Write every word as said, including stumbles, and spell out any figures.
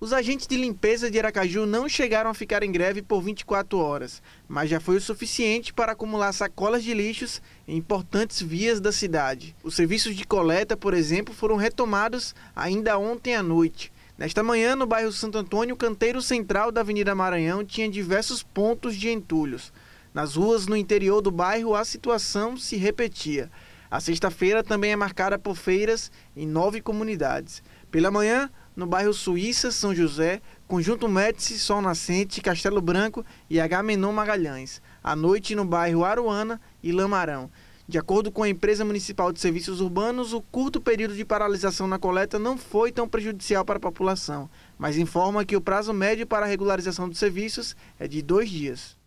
Os agentes de limpeza de Aracaju não chegaram a ficar em greve por vinte e quatro horas, mas já foi o suficiente para acumular sacolas de lixos em importantes vias da cidade. Os serviços de coleta, por exemplo, foram retomados ainda ontem à noite. Nesta manhã, no bairro Santo Antônio, o canteiro central da Avenida Maranhão tinha diversos pontos de entulhos. Nas ruas no interior do bairro, a situação se repetia. A sexta-feira também é marcada por feiras em nove comunidades. Pela manhã, no bairro Suíça, São José, Conjunto Médici, Sol Nascente, Castelo Branco e Agamenon Magalhães. À noite, no bairro Aruana e Lamarão. De acordo com a Empresa Municipal de Serviços Urbanos, o curto período de paralisação na coleta não foi tão prejudicial para a população, mas informa que o prazo médio para a regularização dos serviços é de dois dias.